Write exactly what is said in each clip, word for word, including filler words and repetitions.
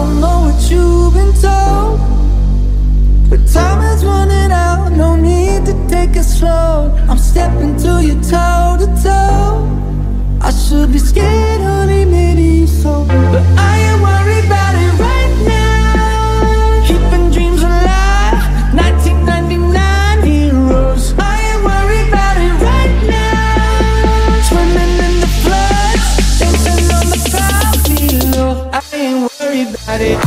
don't know what you've been told, but time is running out, no need to take it slow. I'm stepping to you toe to toe. I should be scared, honey, maybe so, but I am worried about it right now. Keeping dreams alive, nineteen ninety-nine heroes. I am worried about it right now. Swimming in the floods, dancing on the cloud below. I ain't worried about it.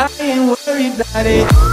I ain't worried about it.